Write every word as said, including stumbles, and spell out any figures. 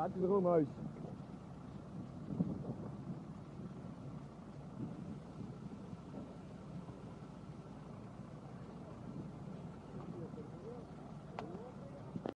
gaat het droomhuis.